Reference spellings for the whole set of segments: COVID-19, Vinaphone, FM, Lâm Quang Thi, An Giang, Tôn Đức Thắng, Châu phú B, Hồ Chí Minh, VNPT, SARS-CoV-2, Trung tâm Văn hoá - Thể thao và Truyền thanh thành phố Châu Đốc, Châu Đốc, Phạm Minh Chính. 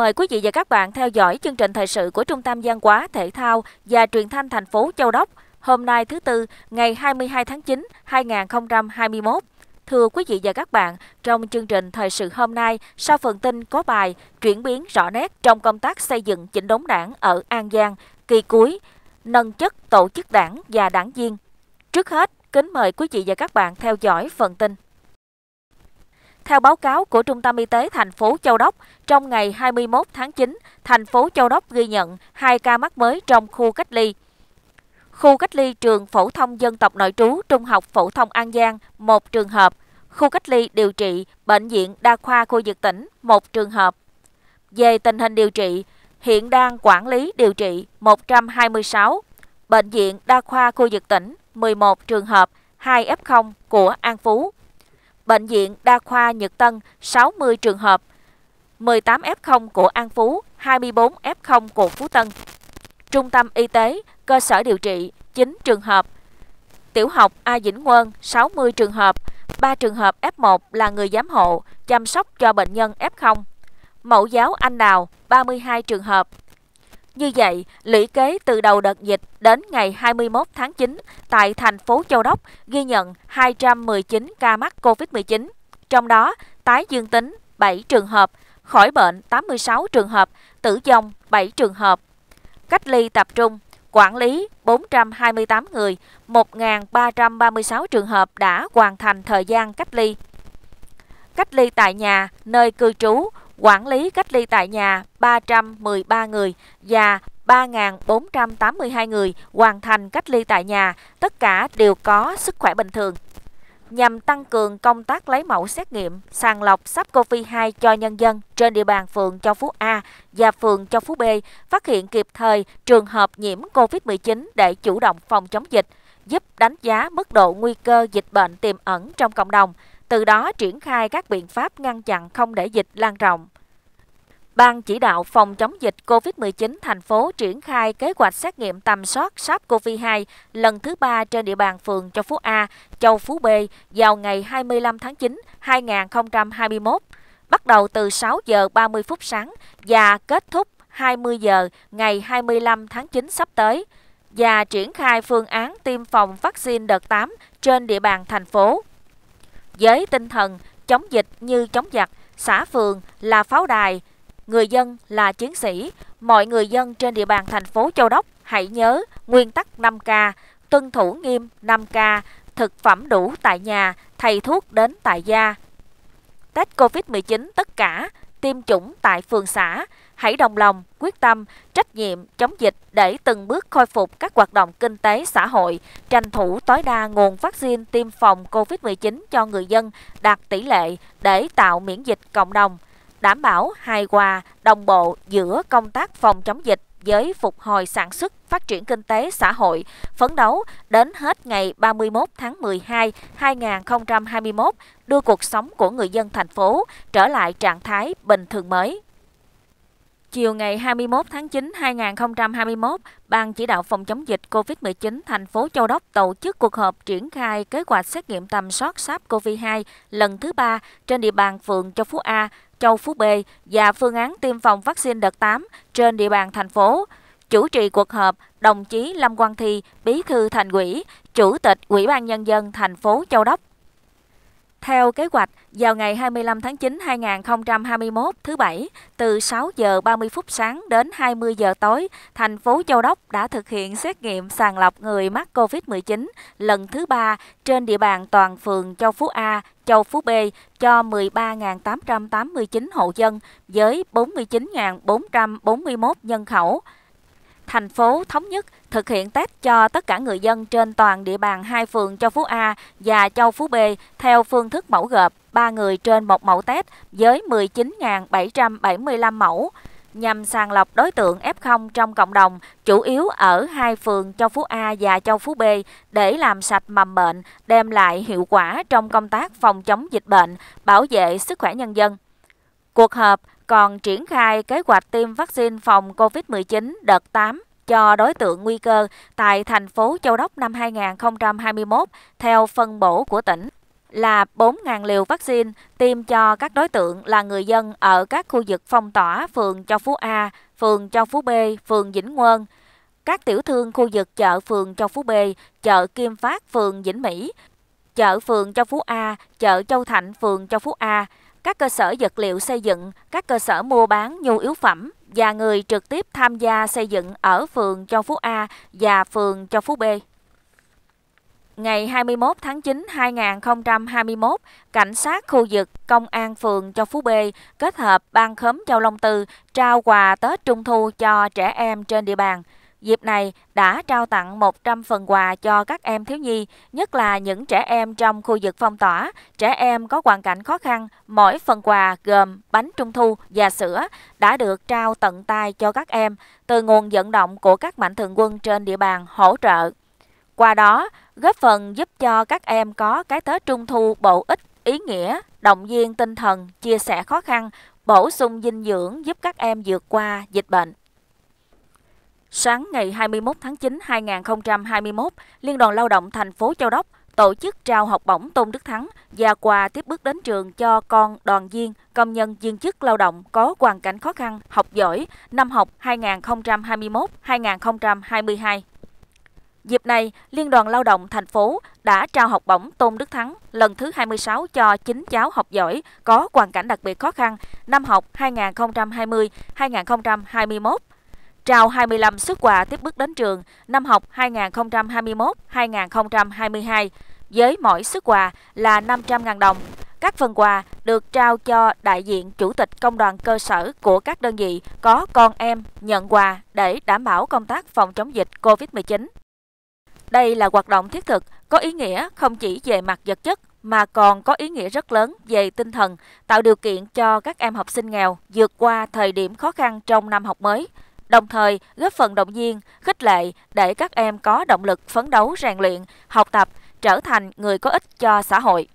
mời quý vị và các bạn theo dõi chương trình thời sự của Trung tâm Văn hóa, Thể thao và Truyền thanh thành phố Châu Đốc hôm nay thứ Tư ngày 22 tháng 9, 2021. Thưa quý vị và các bạn, trong chương trình thời sự hôm nay, sau phần tin có bài chuyển biến rõ nét trong công tác xây dựng chỉnh đốn đảng ở An Giang, kỳ cuối, nâng chất tổ chức đảng và đảng viên. Trước hết, kính mời quý vị và các bạn theo dõi phần tin. Theo báo cáo của Trung tâm Y tế thành phố Châu Đốc, trong ngày 21 tháng 9, thành phố Châu Đốc ghi nhận 2 ca mắc mới trong khu cách ly. Khu cách ly trường phổ thông dân tộc nội trú Trung học phổ thông An Giang, 1 trường hợp. Khu cách ly điều trị Bệnh viện Đa khoa khu vực tỉnh, 1 trường hợp. Về tình hình điều trị, hiện đang quản lý điều trị 126. Bệnh viện Đa khoa khu vực tỉnh, 11 trường hợp, 2 F0 của An Phú. Bệnh viện Đa khoa Nhật Tân, 60 trường hợp, 18 F0 của An Phú, 24 F0 của Phú Tân. Trung tâm Y tế, cơ sở điều trị, 9 trường hợp. Tiểu học A Vĩnh Ngươn, 60 trường hợp, 3 trường hợp F1 là người giám hộ, chăm sóc cho bệnh nhân F0. Mẫu giáo Anh Đào, 32 trường hợp. Như vậy, lũy kế từ đầu đợt dịch đến ngày 21 tháng 9 tại thành phố Châu Đốc ghi nhận 219 ca mắc COVID-19, trong đó tái dương tính 7 trường hợp, khỏi bệnh 86 trường hợp, tử vong 7 trường hợp. Cách ly tập trung, quản lý 428 người, 1.336 trường hợp đã hoàn thành thời gian cách ly. Cách ly tại nhà, nơi cư trú, quản lý cách ly tại nhà 313 người và 3.482 người hoàn thành cách ly tại nhà, tất cả đều có sức khỏe bình thường. Nhằm tăng cường công tác lấy mẫu xét nghiệm, sàng lọc SARS-CoV-2 cho nhân dân trên địa bàn phường Châu Phú A và phường Châu Phú B, phát hiện kịp thời trường hợp nhiễm COVID-19 để chủ động phòng chống dịch, giúp đánh giá mức độ nguy cơ dịch bệnh tiềm ẩn trong cộng đồng, từ đó triển khai các biện pháp ngăn chặn không để dịch lan rộng. Ban chỉ đạo phòng chống dịch COVID-19 thành phố triển khai kế hoạch xét nghiệm tầm soát SARS-CoV-2 lần thứ 3 trên địa bàn phường Châu Phú A, Châu Phú B vào ngày 25 tháng 9, 2021, bắt đầu từ 6 giờ 30 phút sáng và kết thúc 20 giờ ngày 25 tháng 9 sắp tới, và triển khai phương án tiêm phòng vaccine đợt 8 trên địa bàn thành phố. Với tinh thần chống dịch như chống giặc, xã phường là pháo đài, người dân là chiến sĩ, mọi người dân trên địa bàn thành phố Châu Đốc hãy nhớ nguyên tắc 5K, tuân thủ nghiêm 5K, thực phẩm đủ tại nhà, thầy thuốc đến tại gia. Test COVID-19 tất cả, tiêm chủng tại phường xã, hãy đồng lòng, quyết tâm, trách nhiệm chống dịch để từng bước khôi phục các hoạt động kinh tế xã hội, tranh thủ tối đa nguồn vaccine tiêm phòng COVID-19 cho người dân đạt tỷ lệ để tạo miễn dịch cộng đồng, đảm bảo hài hòa, đồng bộ giữa công tác phòng chống dịch với phục hồi sản xuất, phát triển kinh tế xã hội, phấn đấu đến hết ngày 31 tháng 12, 2021 đưa cuộc sống của người dân thành phố trở lại trạng thái bình thường mới. Chiều ngày 21 tháng 9, 2021, Ban chỉ đạo phòng chống dịch COVID-19 thành phố Châu Đốc tổ chức cuộc họp triển khai kế hoạch xét nghiệm tầm soát SARS-CoV-2 lần thứ 3 trên địa bàn phường Châu Phú A, Châu Phú B và phương án tiêm phòng vaccine đợt 8 trên địa bàn thành phố. Chủ trì cuộc họp, đồng chí Lâm Quang Thi, Bí thư Thành ủy, Chủ tịch Ủy ban Nhân dân thành phố Châu Đốc. Theo kế hoạch, vào ngày 25 tháng 9, 2021, thứ Bảy, từ 6 giờ 30 phút sáng đến 20 giờ tối, thành phố Châu Đốc đã thực hiện xét nghiệm sàng lọc người mắc COVID-19 lần thứ 3 trên địa bàn toàn phường Châu Phú A, Châu Phú B cho 13.889 hộ dân với 49.441 nhân khẩu. Thành phố thống nhất thực hiện test cho tất cả người dân trên toàn địa bàn hai phường Châu Phú A và Châu Phú B theo phương thức mẫu gộp 3 người trên 1 mẫu test với 19.775 mẫu, nhằm sàng lọc đối tượng F0 trong cộng đồng, chủ yếu ở hai phường Châu Phú A và Châu Phú B để làm sạch mầm bệnh, đem lại hiệu quả trong công tác phòng chống dịch bệnh, bảo vệ sức khỏe nhân dân. Cuộc họp còn triển khai kế hoạch tiêm vaccine phòng COVID-19 đợt 8 cho đối tượng nguy cơ tại thành phố Châu Đốc năm 2021 theo phân bổ của tỉnh. là 4.000 liều vaccine tiêm cho các đối tượng là người dân ở các khu vực phong tỏa phường Châu Phú A, phường Châu Phú B, phường Vĩnh Ngươn, các tiểu thương khu vực chợ phường Châu Phú B, chợ Kim Phát, phường Vĩnh Mỹ, chợ phường Châu Phú A, chợ Châu Thạnh, phường Châu Phú A, các cơ sở vật liệu xây dựng, các cơ sở mua bán nhu yếu phẩm và người trực tiếp tham gia xây dựng ở phường Châu Phú A và phường Châu Phú B. Ngày 21 tháng 9 2021, Cảnh sát khu vực Công an phường Châu Phú B kết hợp Ban khóm Châu Long Tư trao quà Tết Trung Thu cho trẻ em trên địa bàn. Dịp này đã trao tặng 100 phần quà cho các em thiếu nhi, nhất là những trẻ em trong khu vực phong tỏa, trẻ em có hoàn cảnh khó khăn. Mỗi phần quà gồm bánh trung thu và sữa đã được trao tận tay cho các em từ nguồn vận động của các mạnh thường quân trên địa bàn hỗ trợ. Qua đó, góp phần giúp cho các em có cái Tết Trung Thu bổ ích, ý nghĩa, động viên tinh thần, chia sẻ khó khăn, bổ sung dinh dưỡng giúp các em vượt qua dịch bệnh. Sáng ngày 21 tháng 9 2021, Liên đoàn Lao động thành phố Châu Đốc tổ chức trao học bổng Tôn Đức Thắng và quà tiếp bước đến trường cho con đoàn viên, công nhân viên chức lao động có hoàn cảnh khó khăn, học giỏi năm học 2021-2022. Dịp này, Liên đoàn Lao động thành phố đã trao học bổng Tôn Đức Thắng lần thứ 26 cho 9 cháu học giỏi có hoàn cảnh đặc biệt khó khăn năm học 2020-2021. Trao 25 suất quà tiếp bước đến trường năm học 2021-2022 với mỗi suất quà là 500.000 đồng. Các phần quà được trao cho đại diện chủ tịch công đoàn cơ sở của các đơn vị có con em nhận quà để đảm bảo công tác phòng chống dịch COVID-19. Đây là hoạt động thiết thực, có ý nghĩa không chỉ về mặt vật chất mà còn có ý nghĩa rất lớn về tinh thần, tạo điều kiện cho các em học sinh nghèo vượt qua thời điểm khó khăn trong năm học mới, đồng thời góp phần động viên, khích lệ để các em có động lực phấn đấu rèn luyện, học tập, trở thành người có ích cho xã hội.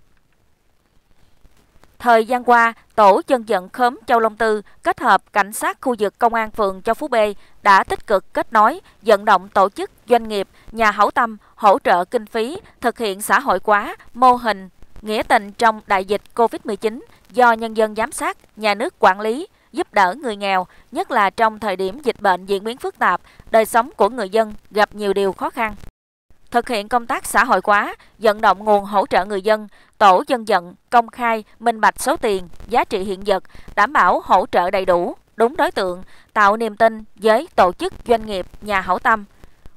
Thời gian qua, Tổ dân vận khóm Châu Long Tư kết hợp Cảnh sát khu vực Công an phường Châu Phú B đã tích cực kết nối, vận động tổ chức, doanh nghiệp, nhà hảo tâm hỗ trợ kinh phí, thực hiện xã hội hóa, mô hình, nghĩa tình trong đại dịch COVID-19 do nhân dân giám sát, nhà nước quản lý, giúp đỡ người nghèo, nhất là trong thời điểm dịch bệnh diễn biến phức tạp, đời sống của người dân gặp nhiều điều khó khăn. Thực hiện công tác xã hội hóa, vận động nguồn hỗ trợ người dân, tổ dân vận công khai, minh bạch số tiền, giá trị hiện vật, đảm bảo hỗ trợ đầy đủ, đúng đối tượng, tạo niềm tin với tổ chức, doanh nghiệp, nhà hảo tâm.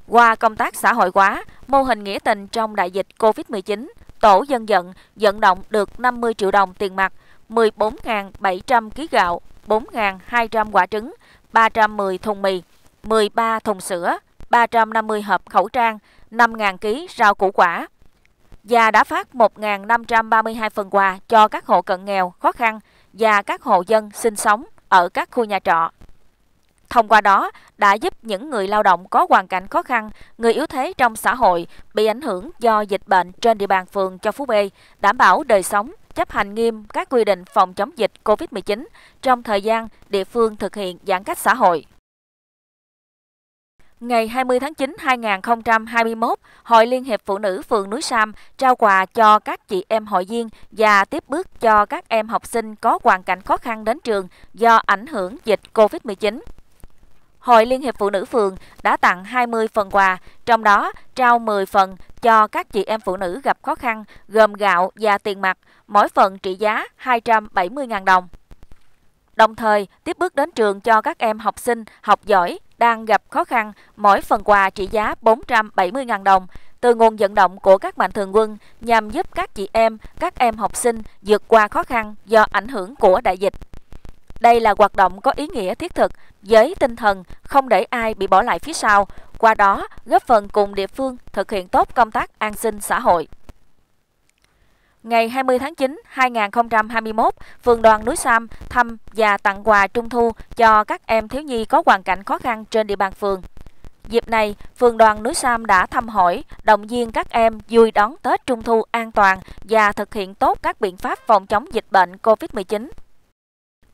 Qua công tác xã hội hóa, mô hình nghĩa tình trong đại dịch COVID-19, tổ dân vận vận động được 50 triệu đồng tiền mặt, 14.700 kg gạo, 4.200 quả trứng, 310 thùng mì, 13 thùng sữa, 350 hộp khẩu trang, 5.000 kg rau củ quả và đã phát 1.532 phần quà cho các hộ cận nghèo, khó khăn và các hộ dân sinh sống ở các khu nhà trọ. Thông qua đó đã giúp những người lao động có hoàn cảnh khó khăn, người yếu thế trong xã hội bị ảnh hưởng do dịch bệnh trên địa bàn phường Châu Phú B đảm bảo đời sống, chấp hành nghiêm các quy định phòng chống dịch COVID-19 trong thời gian địa phương thực hiện giãn cách xã hội. Ngày 20 tháng 9 2021, Hội Liên hiệp Phụ nữ phường Núi Sam trao quà cho các chị em hội viên và tiếp bước cho các em học sinh có hoàn cảnh khó khăn đến trường do ảnh hưởng dịch COVID-19. Hội Liên hiệp Phụ nữ phường đã tặng 20 phần quà, trong đó trao 10 phần cho các chị em phụ nữ gặp khó khăn gồm gạo và tiền mặt, mỗi phần trị giá 270.000 đồng. Đồng thời, tiếp bước đến trường cho các em học sinh học giỏi đang gặp khó khăn, mỗi phần quà trị giá 470.000 đồng từ nguồn vận động của các mạnh thường quân nhằm giúp các em học sinh vượt qua khó khăn do ảnh hưởng của đại dịch. Đây là hoạt động có ý nghĩa thiết thực với tinh thần không để ai bị bỏ lại phía sau, qua đó góp phần cùng địa phương thực hiện tốt công tác an sinh xã hội. Ngày 20 tháng 9, 2021, Phường đoàn Núi Sam thăm và tặng quà Trung thu cho các em thiếu nhi có hoàn cảnh khó khăn trên địa bàn phường. Dịp này, Phường đoàn Núi Sam đã thăm hỏi, động viên các em vui đón Tết Trung thu an toàn và thực hiện tốt các biện pháp phòng chống dịch bệnh COVID-19.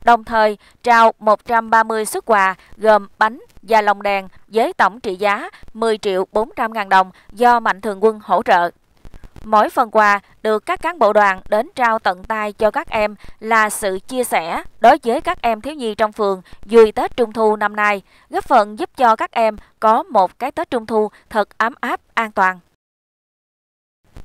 Đồng thời, trao 130 suất quà gồm bánh và lồng đèn với tổng trị giá 10.400.000 đồng do mạnh thường quân hỗ trợ. Mỗi phần quà được các cán bộ đoàn đến trao tận tay cho các em là sự chia sẻ đối với các em thiếu nhi trong phường vui Tết Trung Thu năm nay, góp phần giúp cho các em có một cái Tết Trung Thu thật ấm áp, an toàn.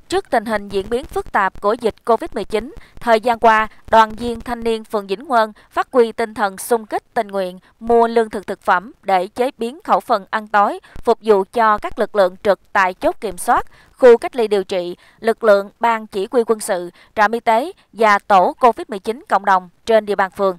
Trước tình hình diễn biến phức tạp của dịch COVID-19, thời gian qua, đoàn viên thanh niên phường Vĩnh Ngươn phát huy tinh thần xung kích tình nguyện, mua lương thực thực phẩm để chế biến khẩu phần ăn tối, phục vụ cho các lực lượng trực tại chốt kiểm soát, khu cách ly điều trị, lực lượng ban chỉ huy quân sự, trạm y tế và tổ COVID-19 cộng đồng trên địa bàn phường.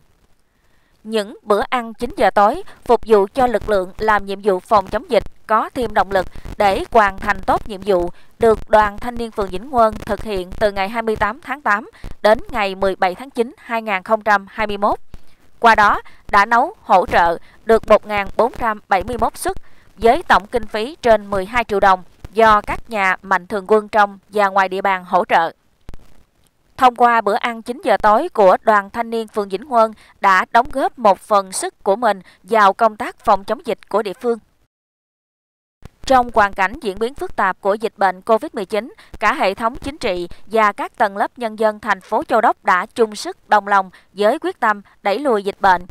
Những bữa ăn 9 giờ tối phục vụ cho lực lượng làm nhiệm vụ phòng chống dịch có thêm động lực để hoàn thành tốt nhiệm vụ được đoàn thanh niên phường Vĩnh Ngươn thực hiện từ ngày 28 tháng 8 đến ngày 17 tháng 9 2021. Qua đó đã nấu hỗ trợ được 1.471 suất với tổng kinh phí trên 12 triệu đồng do các nhà mạnh thường quân trong và ngoài địa bàn hỗ trợ. Thông qua bữa ăn 9 giờ tối của đoàn thanh niên phường Vĩnh Ngươn đã đóng góp một phần sức của mình vào công tác phòng chống dịch của địa phương. Trong hoàn cảnh diễn biến phức tạp của dịch bệnh COVID-19, cả hệ thống chính trị và các tầng lớp nhân dân thành phố Châu Đốc đã chung sức đồng lòng với quyết tâm đẩy lùi dịch bệnh.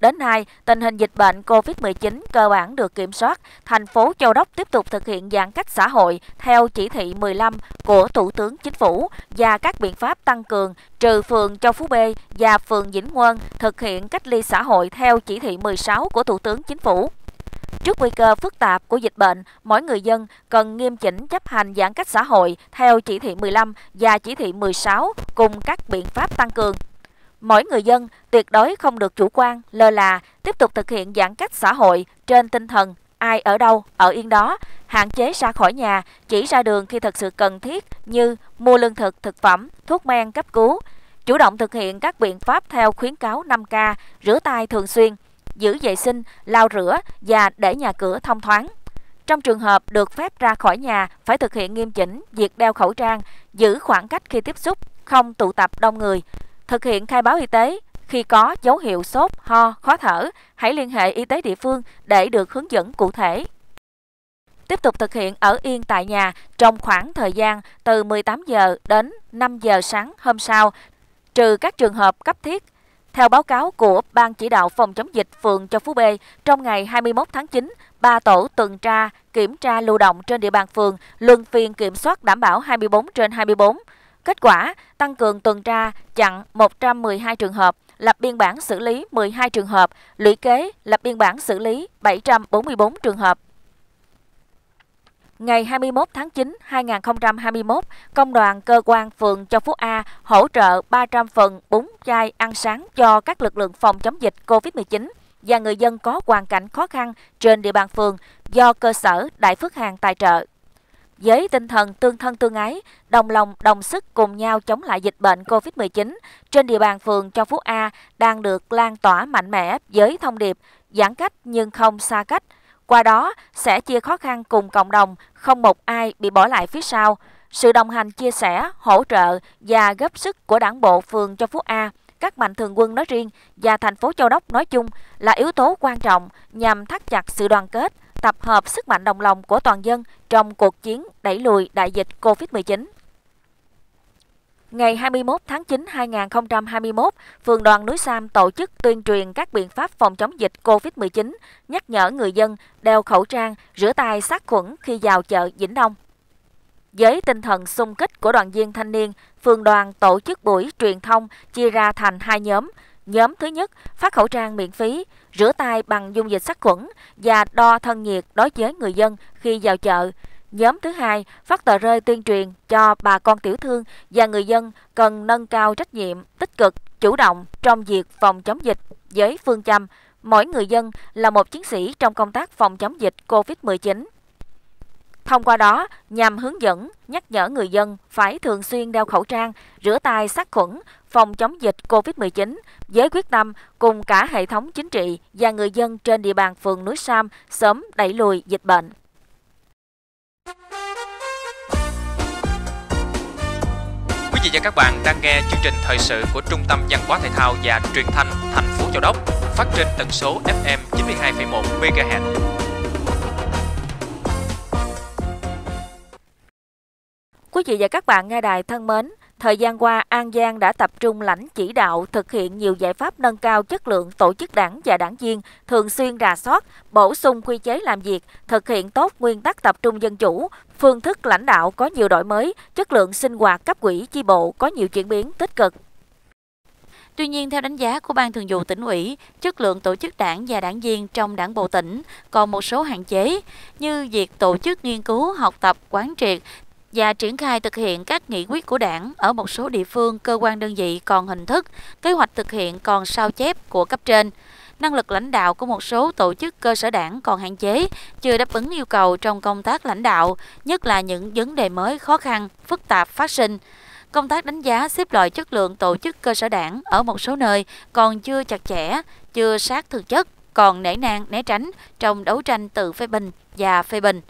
Đến nay, tình hình dịch bệnh COVID-19 cơ bản được kiểm soát, thành phố Châu Đốc tiếp tục thực hiện giãn cách xã hội theo chỉ thị 15 của Thủ tướng Chính phủ và các biện pháp tăng cường trừ phường Châu Phú B và phường Vĩnh Ngươn thực hiện cách ly xã hội theo chỉ thị 16 của Thủ tướng Chính phủ. Trước nguy cơ phức tạp của dịch bệnh, mỗi người dân cần nghiêm chỉnh chấp hành giãn cách xã hội theo chỉ thị 15 và chỉ thị 16 cùng các biện pháp tăng cường. Mỗi người dân tuyệt đối không được chủ quan, lơ là, tiếp tục thực hiện giãn cách xã hội trên tinh thần ai ở đâu, ở yên đó, hạn chế ra khỏi nhà, chỉ ra đường khi thật sự cần thiết như mua lương thực, thực phẩm, thuốc men cấp cứu, chủ động thực hiện các biện pháp theo khuyến cáo 5K, rửa tay thường xuyên, giữ vệ sinh, lau rửa và để nhà cửa thông thoáng. Trong trường hợp được phép ra khỏi nhà, phải thực hiện nghiêm chỉnh việc đeo khẩu trang, giữ khoảng cách khi tiếp xúc, không tụ tập đông người. Thực hiện khai báo y tế, khi có dấu hiệu sốt, ho, khó thở, hãy liên hệ y tế địa phương để được hướng dẫn cụ thể. Tiếp tục thực hiện ở yên tại nhà trong khoảng thời gian từ 18 giờ đến 5 giờ sáng hôm sau, trừ các trường hợp cấp thiết. Theo báo cáo của Ban chỉ đạo phòng chống dịch phường Châu Phú B, trong ngày 21 tháng 9, 3 tổ tuần tra, kiểm tra lưu động trên địa bàn phường, luân phiên kiểm soát đảm bảo 24/24. Kết quả, tăng cường tuần tra, chặn 112 trường hợp, lập biên bản xử lý 12 trường hợp, lũy kế lập biên bản xử lý 744 trường hợp. Ngày 21 tháng 9, 2021, Công đoàn Cơ quan Phường Châu Phú A hỗ trợ 300 phần bún chai ăn sáng cho các lực lượng phòng chống dịch COVID-19 và người dân có hoàn cảnh khó khăn trên địa bàn phường do cơ sở Đại Phước Hàn tài trợ. Với tinh thần tương thân tương ái, đồng lòng đồng sức cùng nhau chống lại dịch bệnh COVID-19, trên địa bàn phường Châu Phú A đang được lan tỏa mạnh mẽ với thông điệp giãn cách nhưng không xa cách. Qua đó, sẽ chia khó khăn cùng cộng đồng, không một ai bị bỏ lại phía sau. Sự đồng hành chia sẻ, hỗ trợ và góp sức của Đảng bộ phường Châu Phú A, các mạnh thường quân nói riêng và thành phố Châu Đốc nói chung là yếu tố quan trọng nhằm thắt chặt sự đoàn kết, tập hợp sức mạnh đồng lòng của toàn dân trong cuộc chiến đẩy lùi đại dịch COVID-19. Ngày 21 tháng 9, 2021, Phường Đoàn Núi Sam tổ chức tuyên truyền các biện pháp phòng chống dịch COVID-19, nhắc nhở người dân đeo khẩu trang, rửa tay sát khuẩn khi vào chợ Vĩnh Đông. Với tinh thần xung kích của đoàn viên thanh niên, Phường Đoàn tổ chức buổi truyền thông chia ra thành hai nhóm. Nhóm thứ nhất phát khẩu trang miễn phí, rửa tay bằng dung dịch sát khuẩn và đo thân nhiệt đối với người dân khi vào chợ. Nhóm thứ hai phát tờ rơi tuyên truyền cho bà con tiểu thương và người dân cần nâng cao trách nhiệm, tích cực, chủ động trong việc phòng chống dịch với phương châm mỗi người dân là một chiến sĩ trong công tác phòng chống dịch COVID-19. Thông qua đó, nhằm hướng dẫn, nhắc nhở người dân phải thường xuyên đeo khẩu trang, rửa tay sát khuẩn, phòng chống dịch COVID-19 với quyết tâm cùng cả hệ thống chính trị và người dân trên địa bàn phường Núi Sam sớm đẩy lùi dịch bệnh. Quý vị và các bạn đang nghe chương trình thời sự của Trung tâm Văn hóa Thể thao và Truyền thanh thành phố Châu Đốc phát trên tần số FM 92,1 MHz. Quý vị và các bạn nghe đài thân mến, thời gian qua, An Giang đã tập trung lãnh chỉ đạo thực hiện nhiều giải pháp nâng cao chất lượng tổ chức đảng và đảng viên, thường xuyên rà soát, bổ sung quy chế làm việc, thực hiện tốt nguyên tắc tập trung dân chủ, phương thức lãnh đạo có nhiều đổi mới, chất lượng sinh hoạt cấp ủy chi bộ có nhiều chuyển biến tích cực. Tuy nhiên, theo đánh giá của Ban Thường vụ Tỉnh ủy, chất lượng tổ chức đảng và đảng viên trong Đảng bộ tỉnh còn một số hạn chế, như việc tổ chức nghiên cứu, học tập, quán triệt và triển khai thực hiện các nghị quyết của Đảng ở một số địa phương, cơ quan đơn vị còn hình thức, kế hoạch thực hiện còn sao chép của cấp trên. Năng lực lãnh đạo của một số tổ chức cơ sở đảng còn hạn chế, chưa đáp ứng yêu cầu trong công tác lãnh đạo, nhất là những vấn đề mới khó khăn, phức tạp phát sinh. Công tác đánh giá xếp loại chất lượng tổ chức cơ sở đảng ở một số nơi còn chưa chặt chẽ, chưa sát thực chất, còn nể nang né tránh trong đấu tranh tự phê bình và phê bình.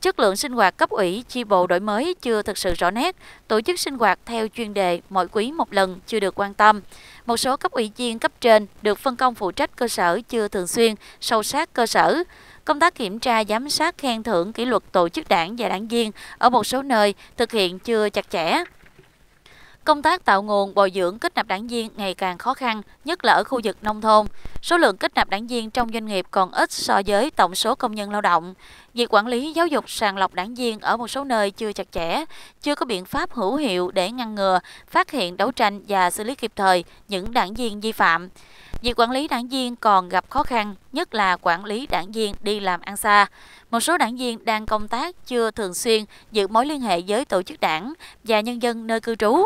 Chất lượng sinh hoạt cấp ủy, chi bộ đổi mới chưa thực sự rõ nét, tổ chức sinh hoạt theo chuyên đề mỗi quý một lần chưa được quan tâm. Một số cấp ủy viên cấp trên được phân công phụ trách cơ sở chưa thường xuyên, sâu sát cơ sở. Công tác kiểm tra, giám sát, khen thưởng, kỷ luật tổ chức đảng và đảng viên ở một số nơi thực hiện chưa chặt chẽ. Công tác tạo nguồn, bồi dưỡng, kết nạp đảng viên ngày càng khó khăn, nhất là ở khu vực nông thôn. Số lượng kết nạp đảng viên trong doanh nghiệp còn ít so với tổng số công nhân lao động. Việc quản lý, giáo dục, sàng lọc đảng viên ở một số nơi chưa chặt chẽ, chưa có biện pháp hữu hiệu để ngăn ngừa, phát hiện, đấu tranh và xử lý kịp thời những đảng viên vi phạm. Việc quản lý đảng viên còn gặp khó khăn, nhất là quản lý đảng viên đi làm ăn xa. Một số đảng viên đang công tác chưa thường xuyên, giữ mối liên hệ với tổ chức đảng và nhân dân nơi cư trú.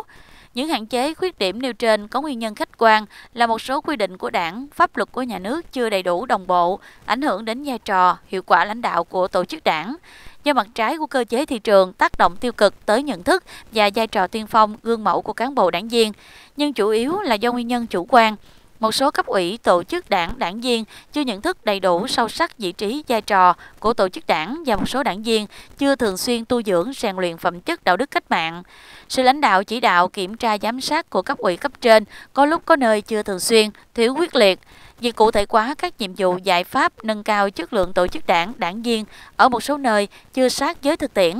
Những hạn chế, khuyết điểm nêu trên có nguyên nhân khách quan là một số quy định của Đảng, pháp luật của nhà nước chưa đầy đủ đồng bộ, ảnh hưởng đến vai trò, hiệu quả lãnh đạo của tổ chức đảng. Do mặt trái của cơ chế thị trường tác động tiêu cực tới nhận thức và vai trò tiên phong, gương mẫu của cán bộ đảng viên, nhưng chủ yếu là do nguyên nhân chủ quan. Một số cấp ủy, tổ chức đảng, đảng viên chưa nhận thức đầy đủ sâu sắc vị trí, vai trò của tổ chức đảng và một số đảng viên chưa thường xuyên tu dưỡng, rèn luyện phẩm chất đạo đức cách mạng. Sự lãnh đạo, chỉ đạo, kiểm tra, giám sát của cấp ủy cấp trên có lúc có nơi chưa thường xuyên, thiếu quyết liệt. Việc cụ thể hóa các nhiệm vụ, giải pháp nâng cao chất lượng tổ chức đảng, đảng viên ở một số nơi chưa sát với thực tiễn.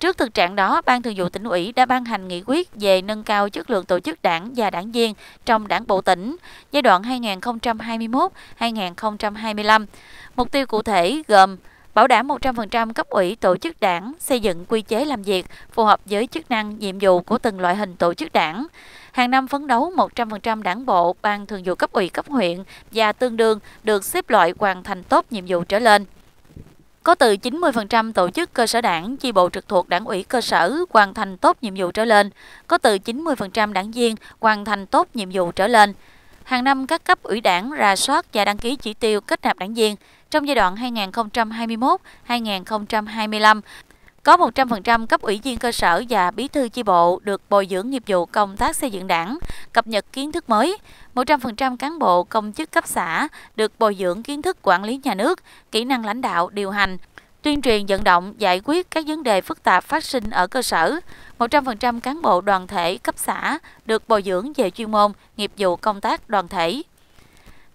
Trước thực trạng đó, Ban Thường vụ Tỉnh ủy đã ban hành nghị quyết về nâng cao chất lượng tổ chức đảng và đảng viên trong Đảng bộ tỉnh giai đoạn 2021-2025. Mục tiêu cụ thể gồm bảo đảm 100% cấp ủy tổ chức đảng, xây dựng quy chế làm việc phù hợp với chức năng, nhiệm vụ của từng loại hình tổ chức đảng. Hàng năm phấn đấu 100% đảng bộ, Ban Thường vụ cấp ủy cấp huyện và tương đương được xếp loại hoàn thành tốt nhiệm vụ trở lên. Có từ 90% tổ chức cơ sở đảng, chi bộ trực thuộc đảng ủy cơ sở hoàn thành tốt nhiệm vụ trở lên, có từ 90% đảng viên hoàn thành tốt nhiệm vụ trở lên. Hàng năm các cấp ủy đảng rà soát và đăng ký chỉ tiêu kết nạp đảng viên trong giai đoạn 2021-2025. Có 100% cấp ủy viên cơ sở và bí thư chi bộ được bồi dưỡng nghiệp vụ công tác xây dựng đảng, cập nhật kiến thức mới. 100% cán bộ công chức cấp xã được bồi dưỡng kiến thức quản lý nhà nước, kỹ năng lãnh đạo, điều hành, tuyên truyền vận động, giải quyết các vấn đề phức tạp phát sinh ở cơ sở. 100% cán bộ đoàn thể cấp xã được bồi dưỡng về chuyên môn, nghiệp vụ công tác đoàn thể.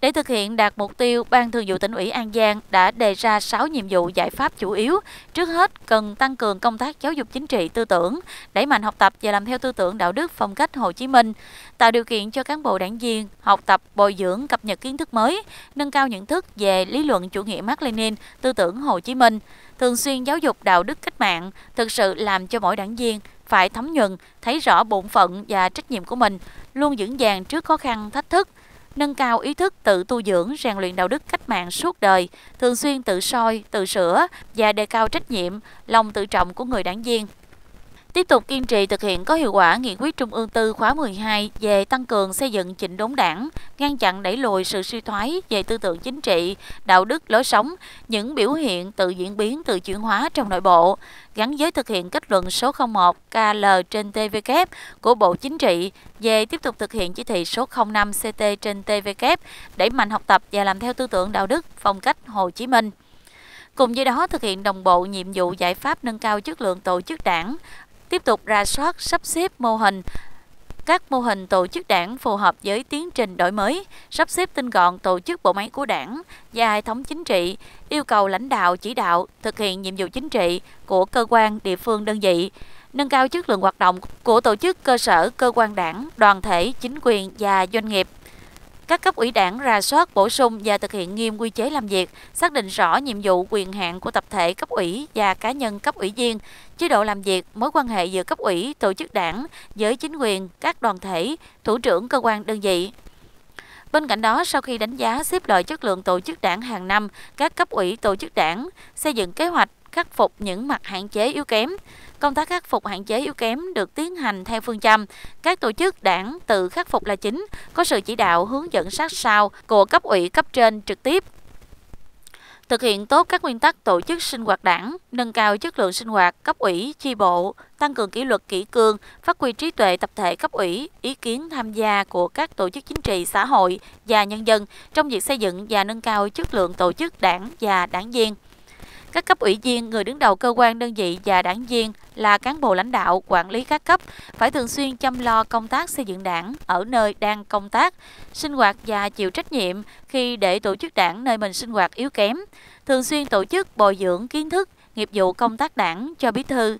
Để thực hiện đạt mục tiêu, Ban Thường vụ Tỉnh ủy An Giang đã đề ra 6 nhiệm vụ giải pháp chủ yếu. Trước hết, cần tăng cường công tác giáo dục chính trị tư tưởng, đẩy mạnh học tập và làm theo tư tưởng đạo đức phong cách Hồ Chí Minh, tạo điều kiện cho cán bộ đảng viên học tập, bồi dưỡng, cập nhật kiến thức mới, nâng cao nhận thức về lý luận chủ nghĩa Mác Lênin, tư tưởng Hồ Chí Minh, thường xuyên giáo dục đạo đức cách mạng, thực sự làm cho mỗi đảng viên phải thấm nhuần, thấy rõ bổn phận và trách nhiệm của mình, luôn vững vàng trước khó khăn, thách thức. Nâng cao ý thức tự tu dưỡng, rèn luyện đạo đức cách mạng suốt đời, thường xuyên tự soi, tự sửa và đề cao trách nhiệm, lòng tự trọng của người đảng viên. Tiếp tục kiên trì thực hiện có hiệu quả Nghị quyết Trung ương 4 khóa 12 về tăng cường xây dựng chỉnh đốn đảng, ngăn chặn đẩy lùi sự suy thoái về tư tưởng chính trị, đạo đức, lối sống, những biểu hiện tự diễn biến, tự chuyển hóa trong nội bộ, gắn với thực hiện kết luận số 01/KL/TVK của Bộ Chính trị về tiếp tục thực hiện chỉ thị số 05/CT/TVK, đẩy mạnh học tập và làm theo tư tưởng đạo đức, phong cách Hồ Chí Minh. Cùng với đó, thực hiện đồng bộ nhiệm vụ giải pháp nâng cao chất lượng tổ chức đảng, tiếp tục rà soát, sắp xếp mô hình, các mô hình tổ chức đảng phù hợp với tiến trình đổi mới, sắp xếp tinh gọn tổ chức bộ máy của đảng và hệ thống chính trị, yêu cầu lãnh đạo chỉ đạo thực hiện nhiệm vụ chính trị của cơ quan, địa phương, đơn vị, nâng cao chất lượng hoạt động của tổ chức, cơ sở, cơ quan đảng, đoàn thể, chính quyền và doanh nghiệp. Các cấp ủy đảng rà soát, bổ sung và thực hiện nghiêm quy chế làm việc, xác định rõ nhiệm vụ, quyền hạn của tập thể cấp ủy và cá nhân cấp ủy viên, chế độ làm việc, mối quan hệ giữa cấp ủy, tổ chức đảng, với chính quyền, các đoàn thể, thủ trưởng cơ quan đơn vị. Bên cạnh đó, sau khi đánh giá xếp loại chất lượng tổ chức đảng hàng năm, các cấp ủy tổ chức đảng xây dựng kế hoạch khắc phục những mặt hạn chế yếu kém. Công tác khắc phục hạn chế yếu kém được tiến hành theo phương châm các tổ chức đảng tự khắc phục là chính, có sự chỉ đạo hướng dẫn sát sao của cấp ủy cấp trên trực tiếp. Thực hiện tốt các nguyên tắc tổ chức sinh hoạt đảng, nâng cao chất lượng sinh hoạt cấp ủy, chi bộ, tăng cường kỷ luật kỷ cương, phát huy trí tuệ tập thể cấp ủy, ý kiến tham gia của các tổ chức chính trị, xã hội và nhân dân trong việc xây dựng và nâng cao chất lượng tổ chức đảng và đảng viên. Các cấp ủy viên, người đứng đầu cơ quan đơn vị và đảng viên là cán bộ lãnh đạo, quản lý các cấp, phải thường xuyên chăm lo công tác xây dựng đảng ở nơi đang công tác, sinh hoạt và chịu trách nhiệm khi để tổ chức đảng nơi mình sinh hoạt yếu kém, thường xuyên tổ chức bồi dưỡng kiến thức, nghiệp vụ công tác đảng cho bí thư,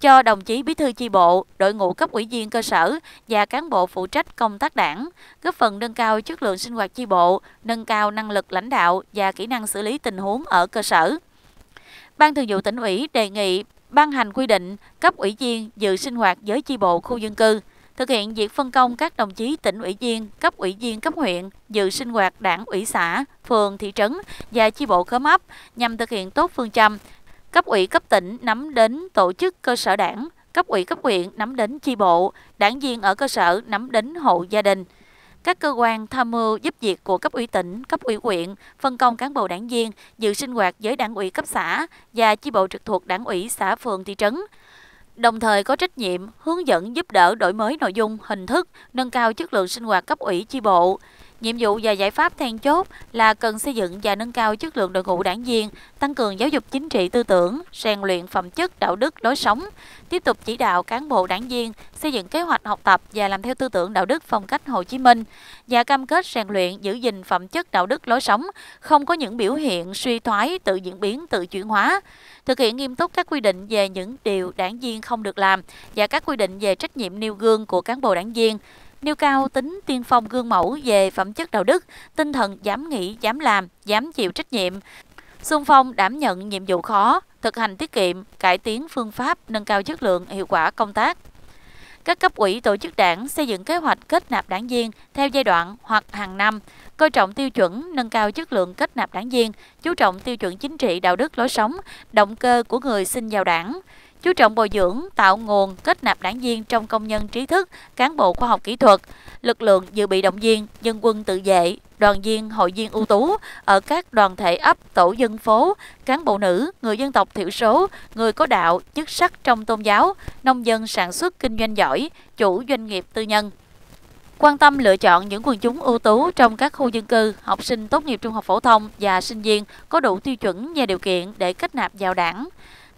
cho đồng chí bí thư chi bộ, đội ngũ cấp ủy viên cơ sở và cán bộ phụ trách công tác đảng, góp phần nâng cao chất lượng sinh hoạt chi bộ, nâng cao năng lực lãnh đạo và kỹ năng xử lý tình huống ở cơ sở. Ban Thường vụ Tỉnh ủy đề nghị ban hành quy định cấp ủy viên dự sinh hoạt với chi bộ khu dân cư, thực hiện việc phân công các đồng chí tỉnh ủy viên cấp huyện dự sinh hoạt đảng ủy xã, phường, thị trấn và chi bộ khóm ấp nhằm thực hiện tốt phương châm cấp ủy cấp tỉnh nắm đến tổ chức cơ sở đảng, cấp ủy cấp huyện nắm đến chi bộ, đảng viên ở cơ sở nắm đến hộ gia đình. Các cơ quan tham mưu giúp việc của cấp ủy tỉnh, cấp ủy huyện, phân công cán bộ đảng viên dự sinh hoạt với đảng ủy cấp xã và chi bộ trực thuộc đảng ủy xã, phường, thị trấn. Đồng thời có trách nhiệm hướng dẫn giúp đỡ đổi mới nội dung, hình thức, nâng cao chất lượng sinh hoạt cấp ủy chi bộ. Nhiệm vụ và giải pháp then chốt là cần xây dựng và nâng cao chất lượng đội ngũ đảng viên, tăng cường giáo dục chính trị tư tưởng, rèn luyện phẩm chất, đạo đức, lối sống, tiếp tục chỉ đạo cán bộ đảng viên xây dựng kế hoạch học tập và làm theo tư tưởng đạo đức phong cách Hồ Chí Minh và cam kết rèn luyện giữ gìn phẩm chất, đạo đức, lối sống, không có những biểu hiện suy thoái, tự diễn biến, tự chuyển hóa, thực hiện nghiêm túc các quy định về những điều đảng viên không được làm và các quy định về trách nhiệm nêu gương của cán bộ đảng viên. Nêu cao tính tiên phong gương mẫu về phẩm chất đạo đức, tinh thần dám nghĩ, dám làm, dám chịu trách nhiệm, xung phong đảm nhận nhiệm vụ khó, thực hành tiết kiệm, cải tiến phương pháp, nâng cao chất lượng, hiệu quả công tác. Các cấp ủy tổ chức đảng xây dựng kế hoạch kết nạp đảng viên theo giai đoạn hoặc hàng năm, coi trọng tiêu chuẩn nâng cao chất lượng kết nạp đảng viên, chú trọng tiêu chuẩn chính trị, đạo đức, lối sống, động cơ của người xin vào đảng. Chú trọng bồi dưỡng, tạo nguồn kết nạp đảng viên trong công nhân trí thức, cán bộ khoa học kỹ thuật, lực lượng dự bị động viên, dân quân tự vệ, đoàn viên, hội viên ưu tú ở các đoàn thể ấp, tổ dân phố, cán bộ nữ, người dân tộc thiểu số, người có đạo, chức sắc trong tôn giáo, nông dân sản xuất kinh doanh giỏi, chủ doanh nghiệp tư nhân. Quan tâm lựa chọn những quần chúng ưu tú trong các khu dân cư, học sinh tốt nghiệp trung học phổ thông và sinh viên có đủ tiêu chuẩn và điều kiện để kết nạp vào đảng.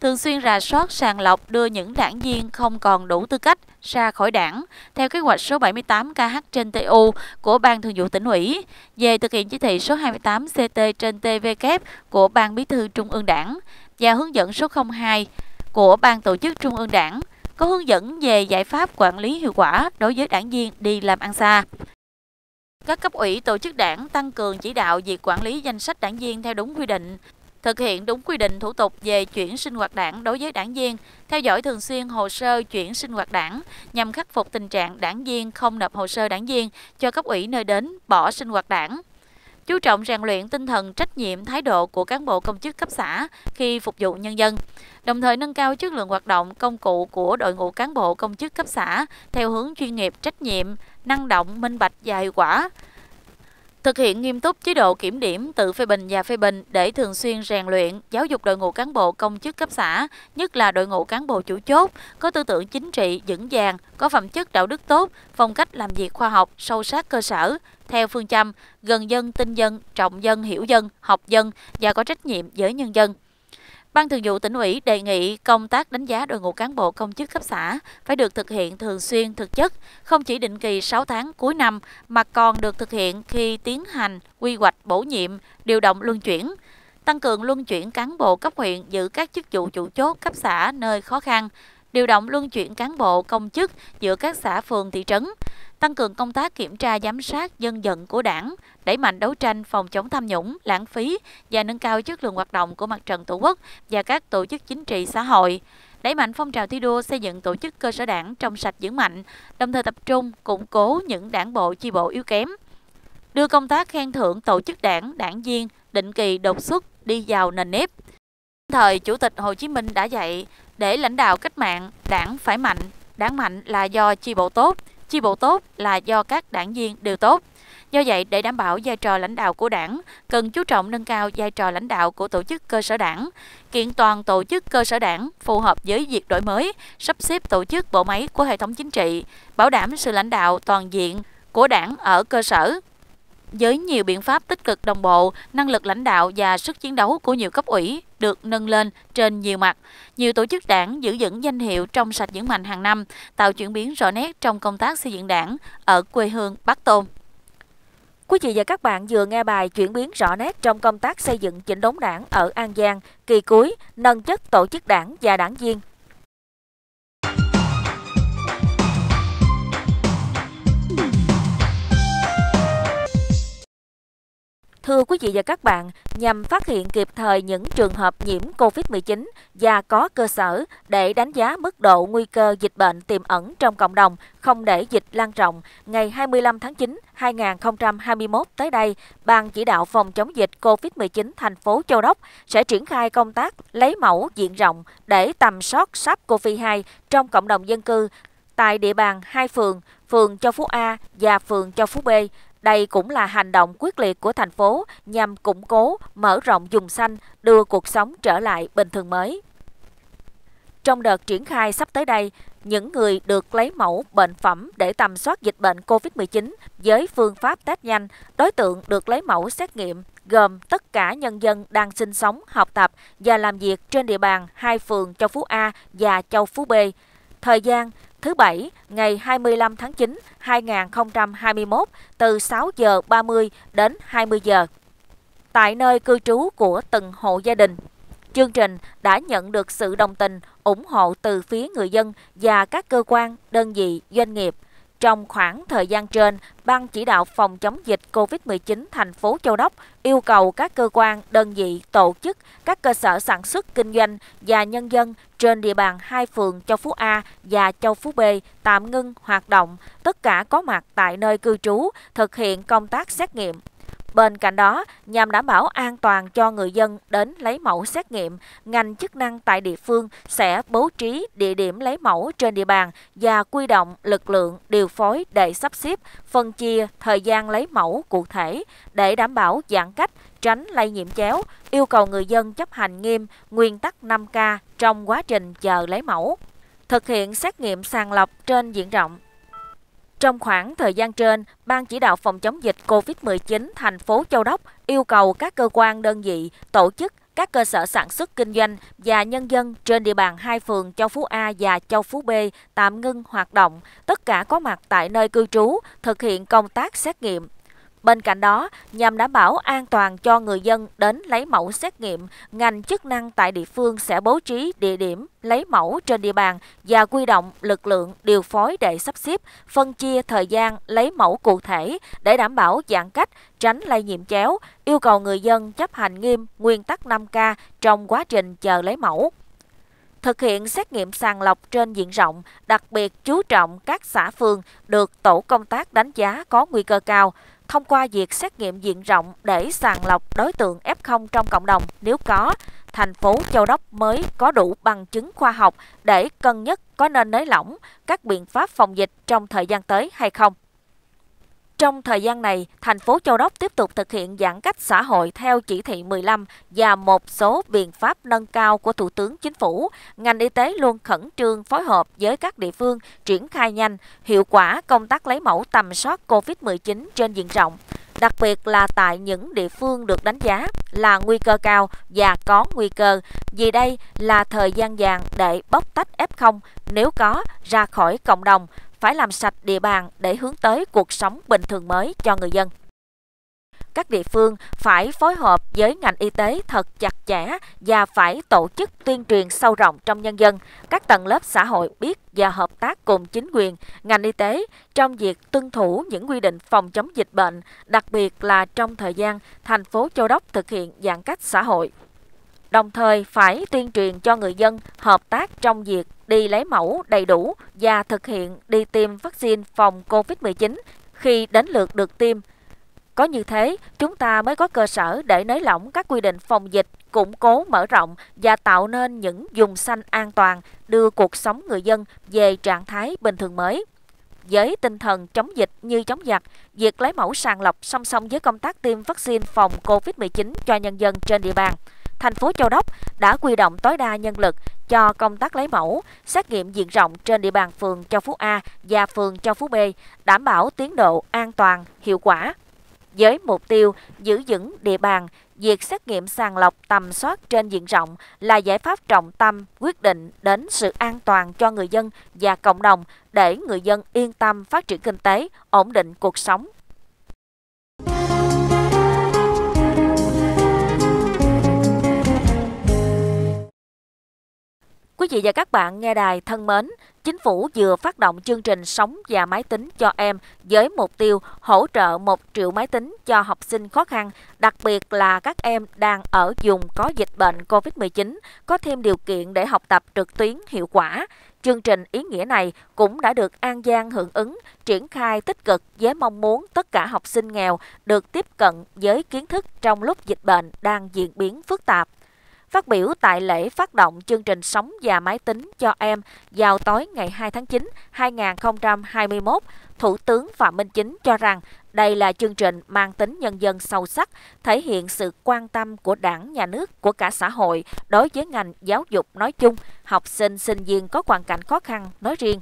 Thường xuyên rà soát, sàng lọc, đưa những đảng viên không còn đủ tư cách ra khỏi đảng, theo kế hoạch số 78/KH/TU của Ban Thường vụ Tỉnh ủy, về thực hiện chỉ thị số 28/CT/TVK của Ban Bí thư Trung ương Đảng và hướng dẫn số 02 của Ban Tổ chức Trung ương Đảng, có hướng dẫn về giải pháp quản lý hiệu quả đối với đảng viên đi làm ăn xa. Các cấp ủy tổ chức đảng tăng cường chỉ đạo việc quản lý danh sách đảng viên theo đúng quy định, thực hiện đúng quy định thủ tục về chuyển sinh hoạt đảng đối với đảng viên, theo dõi thường xuyên hồ sơ chuyển sinh hoạt đảng nhằm khắc phục tình trạng đảng viên không nộp hồ sơ đảng viên cho cấp ủy nơi đến, bỏ sinh hoạt đảng. Chú trọng rèn luyện tinh thần trách nhiệm, thái độ của cán bộ công chức cấp xã khi phục vụ nhân dân, đồng thời nâng cao chất lượng hoạt động, công cụ của đội ngũ cán bộ công chức cấp xã theo hướng chuyên nghiệp, trách nhiệm, năng động, minh bạch và hiệu quả. Thực hiện nghiêm túc chế độ kiểm điểm, tự phê bình và phê bình để thường xuyên rèn luyện, giáo dục đội ngũ cán bộ công chức cấp xã, nhất là đội ngũ cán bộ chủ chốt, có tư tưởng chính trị vững vàng, có phẩm chất đạo đức tốt, phong cách làm việc khoa học, sâu sát cơ sở, theo phương châm gần dân, tin dân, trọng dân, hiểu dân, học dân và có trách nhiệm với nhân dân. Ban Thường vụ Tỉnh ủy đề nghị công tác đánh giá đội ngũ cán bộ công chức cấp xã phải được thực hiện thường xuyên, thực chất, không chỉ định kỳ 6 tháng cuối năm mà còn được thực hiện khi tiến hành quy hoạch bổ nhiệm, điều động luân chuyển, tăng cường luân chuyển cán bộ cấp huyện giữ các chức vụ chủ chốt cấp xã nơi khó khăn, điều động luân chuyển cán bộ, công chức giữa các xã, phường, thị trấn, tăng cường công tác kiểm tra, giám sát dân vận của Đảng, đẩy mạnh đấu tranh phòng chống tham nhũng, lãng phí và nâng cao chất lượng hoạt động của Mặt trận Tổ quốc và các tổ chức chính trị xã hội, đẩy mạnh phong trào thi đua xây dựng tổ chức cơ sở đảng trong sạch vững mạnh, đồng thời tập trung củng cố những đảng bộ, chi bộ yếu kém, đưa công tác khen thưởng tổ chức đảng, đảng viên định kỳ đột xuất đi vào nền nếp. Thời Chủ tịch Hồ Chí Minh đã dạy, để lãnh đạo cách mạng, đảng phải mạnh, đảng mạnh là do chi bộ tốt là do các đảng viên đều tốt. Do vậy, để đảm bảo vai trò lãnh đạo của Đảng, cần chú trọng nâng cao vai trò lãnh đạo của tổ chức cơ sở đảng, kiện toàn tổ chức cơ sở đảng phù hợp với việc đổi mới, sắp xếp tổ chức bộ máy của hệ thống chính trị, bảo đảm sự lãnh đạo toàn diện của Đảng ở cơ sở. Với nhiều biện pháp tích cực đồng bộ, năng lực lãnh đạo và sức chiến đấu của nhiều cấp ủy được nâng lên trên nhiều mặt, nhiều tổ chức đảng giữ vững danh hiệu trong sạch vững mạnh hàng năm, tạo chuyển biến rõ nét trong công tác xây dựng Đảng ở quê hương Bắc Tôn. Quý vị và các bạn vừa nghe bài chuyển biến rõ nét trong công tác xây dựng chỉnh đốn Đảng ở An Giang, kỳ cuối, nâng chất tổ chức đảng và đảng viên. Thưa quý vị và các bạn, nhằm phát hiện kịp thời những trường hợp nhiễm COVID-19 và có cơ sở để đánh giá mức độ nguy cơ dịch bệnh tiềm ẩn trong cộng đồng, không để dịch lan rộng, ngày 25 tháng 9, 2021 tới đây, Ban Chỉ đạo Phòng chống dịch COVID-19 thành phố Châu Đốc sẽ triển khai công tác lấy mẫu diện rộng để tầm soát SARS-CoV-2 trong cộng đồng dân cư tại địa bàn hai phường, phường Châu Phú A và phường Châu Phú B. Đây cũng là hành động quyết liệt của thành phố nhằm củng cố, mở rộng vùng xanh, đưa cuộc sống trở lại bình thường mới. Trong đợt triển khai sắp tới đây, những người được lấy mẫu bệnh phẩm để tầm soát dịch bệnh COVID-19 với phương pháp test nhanh, đối tượng được lấy mẫu xét nghiệm gồm tất cả nhân dân đang sinh sống, học tập và làm việc trên địa bàn hai phường Châu Phú A và Châu Phú B. Thời gian thứ Bảy, ngày 25 tháng 9, 2021, từ 6 giờ 30 đến 20 giờ, tại nơi cư trú của từng hộ gia đình. Chương trình đã nhận được sự đồng tình, ủng hộ từ phía người dân và các cơ quan, đơn vị, doanh nghiệp. Trong khoảng thời gian trên, Ban Chỉ đạo Phòng chống dịch COVID-19 thành phố Châu Đốc yêu cầu các cơ quan, đơn vị, tổ chức, các cơ sở sản xuất, kinh doanh và nhân dân trên địa bàn hai phường Châu Phú A và Châu Phú B tạm ngưng hoạt động, tất cả có mặt tại nơi cư trú, thực hiện công tác xét nghiệm. Bên cạnh đó, nhằm đảm bảo an toàn cho người dân đến lấy mẫu xét nghiệm, ngành chức năng tại địa phương sẽ bố trí địa điểm lấy mẫu trên địa bàn và quy động lực lượng điều phối để sắp xếp, phân chia thời gian lấy mẫu cụ thể để đảm bảo giãn cách, tránh lây nhiễm chéo, yêu cầu người dân chấp hành nghiêm nguyên tắc 5K trong quá trình chờ lấy mẫu, thực hiện xét nghiệm sàng lọc trên diện rộng. Trong khoảng thời gian trên, Ban Chỉ đạo Phòng chống dịch COVID-19 thành phố Châu Đốc yêu cầu các cơ quan, đơn vị, tổ chức, các cơ sở sản xuất kinh doanh và nhân dân trên địa bàn hai phường Châu Phú A và Châu Phú B tạm ngưng hoạt động, tất cả có mặt tại nơi cư trú, thực hiện công tác xét nghiệm. Bên cạnh đó, nhằm đảm bảo an toàn cho người dân đến lấy mẫu xét nghiệm, ngành chức năng tại địa phương sẽ bố trí địa điểm lấy mẫu trên địa bàn và quy động lực lượng điều phối để sắp xếp, phân chia thời gian lấy mẫu cụ thể để đảm bảo giãn cách, tránh lây nhiễm chéo, yêu cầu người dân chấp hành nghiêm nguyên tắc 5K trong quá trình chờ lấy mẫu. Thực hiện xét nghiệm sàng lọc trên diện rộng, đặc biệt chú trọng các xã phường được tổ công tác đánh giá có nguy cơ cao, thông qua việc xét nghiệm diện rộng để sàng lọc đối tượng F0 trong cộng đồng nếu có, thành phố Châu Đốc mới có đủ bằng chứng khoa học để cân nhắc có nên nới lỏng các biện pháp phòng dịch trong thời gian tới hay không. Trong thời gian này, thành phố Châu Đốc tiếp tục thực hiện giãn cách xã hội theo chỉ thị 15 và một số biện pháp nâng cao của Thủ tướng Chính phủ. Ngành y tế luôn khẩn trương phối hợp với các địa phương triển khai nhanh, hiệu quả công tác lấy mẫu tầm soát COVID-19 trên diện rộng, đặc biệt là tại những địa phương được đánh giá là nguy cơ cao và có nguy cơ, vì đây là thời gian vàng để bóc tách F0 nếu có ra khỏi cộng đồng, phải làm sạch địa bàn để hướng tới cuộc sống bình thường mới cho người dân. các địa phương phải phối hợp với ngành y tế thật chặt chẽ và phải tổ chức tuyên truyền sâu rộng trong nhân dân, các tầng lớp xã hội biết và hợp tác cùng chính quyền, ngành y tế trong việc tuân thủ những quy định phòng chống dịch bệnh, đặc biệt là trong thời gian thành phố Châu Đốc thực hiện giãn cách xã hội. Đồng thời phải tuyên truyền cho người dân hợp tác trong việc đi lấy mẫu đầy đủ và thực hiện đi tiêm vaccine phòng COVID-19 khi đến lượt được tiêm. Có như thế, chúng ta mới có cơ sở để nới lỏng các quy định phòng dịch, củng cố mở rộng và tạo nên những vùng xanh an toàn, đưa cuộc sống người dân về trạng thái bình thường mới. Với tinh thần chống dịch như chống giặc, việc lấy mẫu sàng lọc song song với công tác tiêm vaccine phòng COVID-19 cho nhân dân trên địa bàn, thành phố Châu Đốc đã huy động tối đa nhân lực cho công tác lấy mẫu, xét nghiệm diện rộng trên địa bàn phường Châu Phú A và phường Châu Phú B, đảm bảo tiến độ an toàn, hiệu quả. Với mục tiêu giữ vững địa bàn, việc xét nghiệm sàng lọc tầm soát trên diện rộng là giải pháp trọng tâm quyết định đến sự an toàn cho người dân và cộng đồng để người dân yên tâm phát triển kinh tế, ổn định cuộc sống. Quý vị và các bạn nghe đài thân mến, Chính phủ vừa phát động chương trình Sống và Máy tính cho em với mục tiêu hỗ trợ 1 triệu máy tính cho học sinh khó khăn, đặc biệt là các em đang ở vùng có dịch bệnh COVID-19, có thêm điều kiện để học tập trực tuyến hiệu quả. Chương trình ý nghĩa này cũng đã được An Giang hưởng ứng, triển khai tích cực với mong muốn tất cả học sinh nghèo được tiếp cận với kiến thức trong lúc dịch bệnh đang diễn biến phức tạp. Phát biểu tại lễ phát động chương trình Sống và Máy tính cho em vào tối ngày 2 tháng 9, 2021, Thủ tướng Phạm Minh Chính cho rằng đây là chương trình mang tính nhân dân sâu sắc, thể hiện sự quan tâm của Đảng, Nhà nước, của cả xã hội đối với ngành giáo dục nói chung, học sinh, sinh viên có hoàn cảnh khó khăn nói riêng.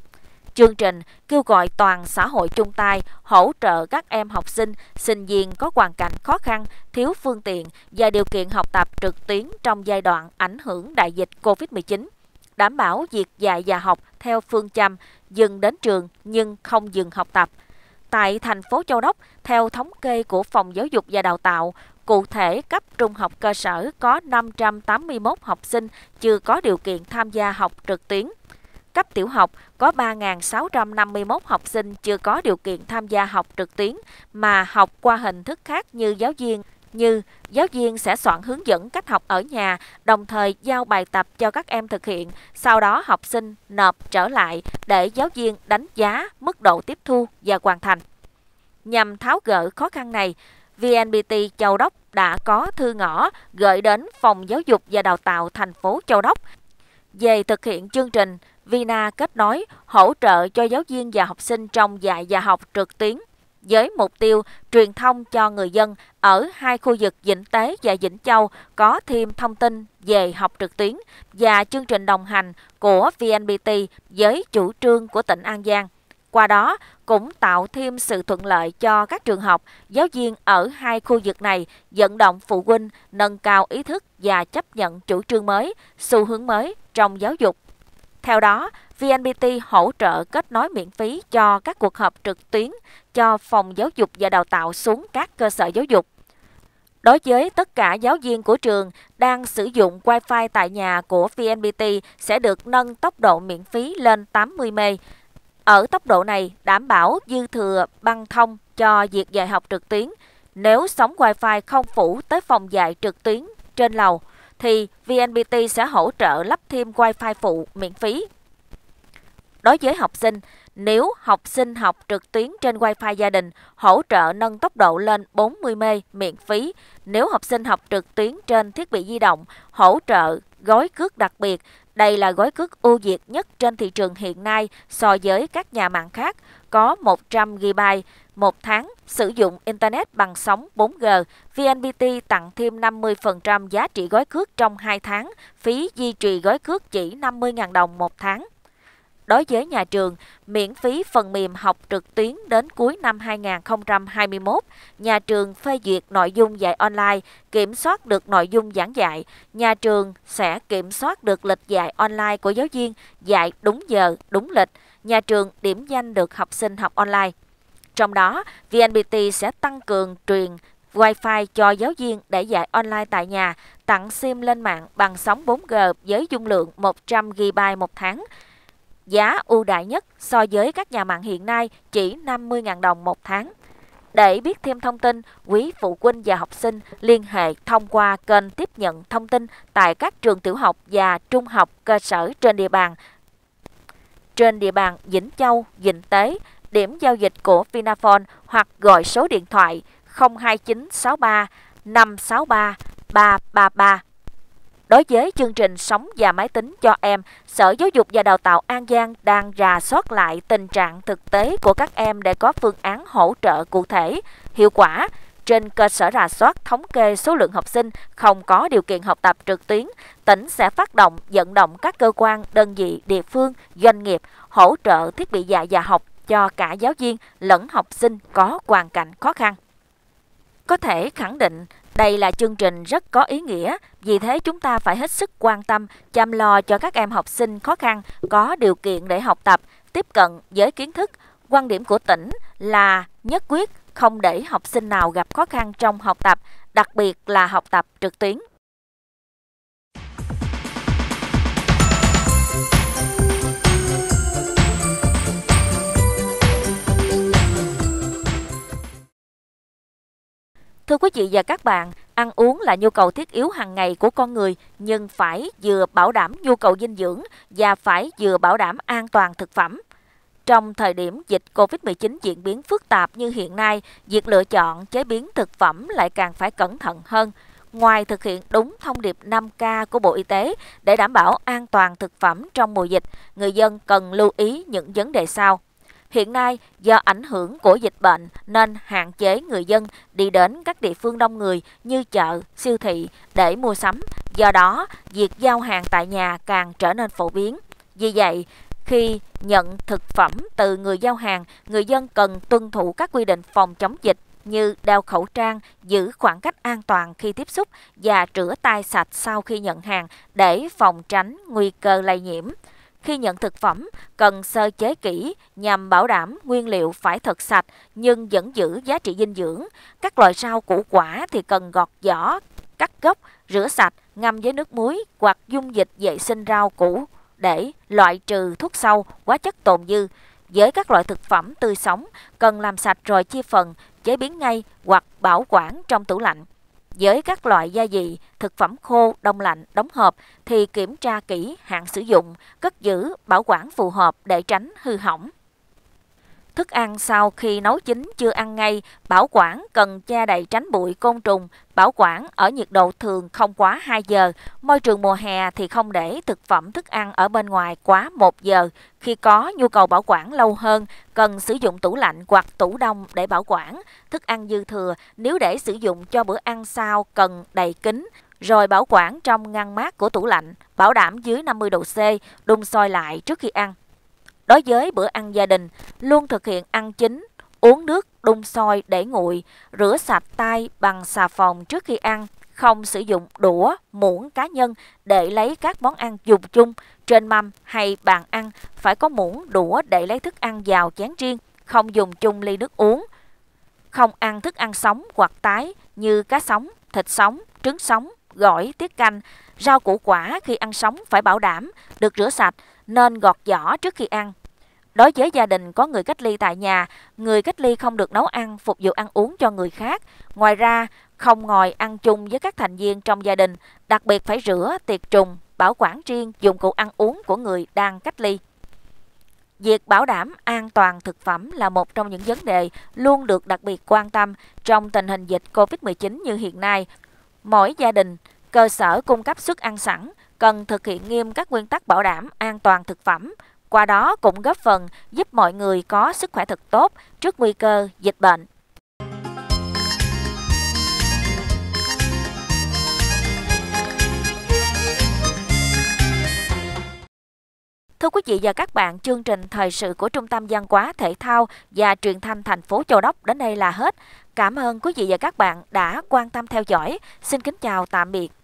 Chương trình kêu gọi toàn xã hội chung tay hỗ trợ các em học sinh, sinh viên có hoàn cảnh khó khăn, thiếu phương tiện và điều kiện học tập trực tuyến trong giai đoạn ảnh hưởng đại dịch COVID-19, đảm bảo việc dạy và học theo phương châm dừng đến trường nhưng không dừng học tập. Tại thành phố Châu Đốc, theo thống kê của Phòng Giáo dục và Đào tạo, cụ thể cấp trung học cơ sở có 581 học sinh chưa có điều kiện tham gia học trực tuyến. Cấp tiểu học có 3.651 học sinh chưa có điều kiện tham gia học trực tuyến mà học qua hình thức khác như giáo viên sẽ soạn hướng dẫn cách học ở nhà, đồng thời giao bài tập cho các em thực hiện, sau đó học sinh nộp trở lại để giáo viên đánh giá mức độ tiếp thu và hoàn thành. Nhằm tháo gỡ khó khăn này, VNPT Châu Đốc đã có thư ngỏ gửi đến Phòng Giáo dục và Đào tạo thành phố Châu Đốc về thực hiện chương trình Vina kết nối hỗ trợ cho giáo viên và học sinh trong dạy và học trực tuyến với mục tiêu truyền thông cho người dân ở hai khu vực Vĩnh Tế và Vĩnh Châu có thêm thông tin về học trực tuyến và chương trình đồng hành của VNPT với chủ trương của tỉnh An Giang. Qua đó cũng tạo thêm sự thuận lợi cho các trường học, giáo viên ở hai khu vực này vận động phụ huynh nâng cao ý thức và chấp nhận chủ trương mới, xu hướng mới trong giáo dục. Theo đó, VNPT hỗ trợ kết nối miễn phí cho các cuộc họp trực tuyến cho Phòng Giáo dục và Đào tạo xuống các cơ sở giáo dục. Đối với tất cả giáo viên của trường đang sử dụng Wi-Fi tại nhà của VNPT sẽ được nâng tốc độ miễn phí lên 80 MB. Ở tốc độ này đảm bảo dư thừa băng thông cho việc dạy học trực tuyến. Nếu sóng Wi-Fi không phủ tới phòng dạy trực tuyến trên lầu, thì VNPT sẽ hỗ trợ lắp thêm Wi-Fi phụ miễn phí. Đối với học sinh, nếu học sinh học trực tuyến trên Wi-Fi gia đình, hỗ trợ nâng tốc độ lên 40 MB miễn phí. Nếu học sinh học trực tuyến trên thiết bị di động, hỗ trợ gói cước đặc biệt. Đây là gói cước ưu việt nhất trên thị trường hiện nay so với các nhà mạng khác, có 100GB một tháng sử dụng Internet bằng sóng 4G. VNPT tặng thêm 50% giá trị gói cước trong 2 tháng, phí duy trì gói cước chỉ 50.000 đồng một tháng. Đối với nhà trường, miễn phí phần mềm học trực tuyến đến cuối năm 2021, nhà trường phê duyệt nội dung dạy online, kiểm soát được nội dung giảng dạy. Nhà trường sẽ kiểm soát được lịch dạy online của giáo viên, dạy đúng giờ, đúng lịch. Nhà trường điểm danh được học sinh học online. Trong đó, VNPT sẽ tăng cường truyền Wi-Fi cho giáo viên để dạy online tại nhà, tặng SIM lên mạng bằng sóng 4G với dung lượng 100GB một tháng. Giá ưu đãi nhất so với các nhà mạng hiện nay chỉ 50.000 đồng một tháng. Để biết thêm thông tin, quý phụ huynh và học sinh liên hệ thông qua kênh tiếp nhận thông tin tại các trường tiểu học và trung học cơ sở trên địa bàn Vĩnh Châu, Vĩnh Tế, điểm giao dịch của Vinaphone hoặc gọi số điện thoại 02963 563 333. Đối với chương trình Sống và Máy tính cho em, Sở Giáo dục và Đào tạo An Giang đang rà soát lại tình trạng thực tế của các em để có phương án hỗ trợ cụ thể, hiệu quả. Trên cơ sở rà soát thống kê số lượng học sinh không có điều kiện học tập trực tuyến, tỉnh sẽ phát động vận động các cơ quan, đơn vị, địa phương, doanh nghiệp hỗ trợ thiết bị dạy và học cho cả giáo viên lẫn học sinh có hoàn cảnh khó khăn. Có thể khẳng định, đây là chương trình rất có ý nghĩa, vì thế chúng ta phải hết sức quan tâm, chăm lo cho các em học sinh khó khăn có điều kiện để học tập, tiếp cận với kiến thức. Quan điểm của tỉnh là nhất quyết không để học sinh nào gặp khó khăn trong học tập, đặc biệt là học tập trực tuyến. Thưa quý vị và các bạn, ăn uống là nhu cầu thiết yếu hàng ngày của con người, nhưng phải vừa bảo đảm nhu cầu dinh dưỡng và phải vừa bảo đảm an toàn thực phẩm. Trong thời điểm dịch COVID-19 diễn biến phức tạp như hiện nay, việc lựa chọn chế biến thực phẩm lại càng phải cẩn thận hơn. Ngoài thực hiện đúng thông điệp 5K của Bộ Y tế để đảm bảo an toàn thực phẩm trong mùa dịch, người dân cần lưu ý những vấn đề sau. Hiện nay, do ảnh hưởng của dịch bệnh nên hạn chế người dân đi đến các địa phương đông người như chợ, siêu thị để mua sắm. Do đó, việc giao hàng tại nhà càng trở nên phổ biến. Vì vậy, khi nhận thực phẩm từ người giao hàng, người dân cần tuân thủ các quy định phòng chống dịch như đeo khẩu trang, giữ khoảng cách an toàn khi tiếp xúc và rửa tay sạch sau khi nhận hàng để phòng tránh nguy cơ lây nhiễm. Khi nhận thực phẩm, cần sơ chế kỹ nhằm bảo đảm nguyên liệu phải thật sạch nhưng vẫn giữ giá trị dinh dưỡng. Các loại rau củ quả thì cần gọt vỏ, cắt gốc, rửa sạch, ngâm với nước muối hoặc dung dịch vệ sinh rau củ để loại trừ thuốc sâu, hóa chất tồn dư. Với các loại thực phẩm tươi sống, cần làm sạch rồi chia phần, chế biến ngay hoặc bảo quản trong tủ lạnh. Với các loại gia vị, thực phẩm khô, đông lạnh, đóng hộp thì kiểm tra kỹ hạn sử dụng, cất giữ, bảo quản phù hợp để tránh hư hỏng. Thức ăn sau khi nấu chín chưa ăn ngay, bảo quản cần che đậy tránh bụi côn trùng, bảo quản ở nhiệt độ thường không quá 2 giờ. Môi trường mùa hè thì không để thực phẩm thức ăn ở bên ngoài quá 1 giờ. Khi có nhu cầu bảo quản lâu hơn, cần sử dụng tủ lạnh hoặc tủ đông để bảo quản. Thức ăn dư thừa nếu để sử dụng cho bữa ăn sau cần đậy kín, rồi bảo quản trong ngăn mát của tủ lạnh, bảo đảm dưới 50 độ C, đun sôi lại trước khi ăn. Đối với bữa ăn gia đình, luôn thực hiện ăn chín, uống nước đun sôi để nguội, rửa sạch tay bằng xà phòng trước khi ăn, không sử dụng đũa, muỗng cá nhân để lấy các món ăn dùng chung. Trên mâm hay bàn ăn phải có muỗng, đũa để lấy thức ăn vào chén riêng, không dùng chung ly nước uống. Không ăn thức ăn sống hoặc tái như cá sống, thịt sống, trứng sống, gỏi, tiết canh. Rau củ quả khi ăn sống phải bảo đảm được rửa sạch nên gọt vỏ trước khi ăn. Đối với gia đình có người cách ly tại nhà, người cách ly không được nấu ăn, phục vụ ăn uống cho người khác. Ngoài ra, không ngồi ăn chung với các thành viên trong gia đình, đặc biệt phải rửa, tiệt trùng, bảo quản riêng dụng cụ ăn uống của người đang cách ly. Việc bảo đảm an toàn thực phẩm là một trong những vấn đề luôn được đặc biệt quan tâm trong tình hình dịch COVID-19 như hiện nay. Mỗi gia đình, cơ sở cung cấp suất ăn sẵn cần thực hiện nghiêm các nguyên tắc bảo đảm an toàn thực phẩm, qua đó cũng góp phần giúp mọi người có sức khỏe thật tốt trước nguy cơ dịch bệnh. Thưa quý vị và các bạn, chương trình thời sự của Trung tâm Văn hóa, Thể thao và Truyền thanh thành phố Châu Đốc đến đây là hết. Cảm ơn quý vị và các bạn đã quan tâm theo dõi. Xin kính chào tạm biệt.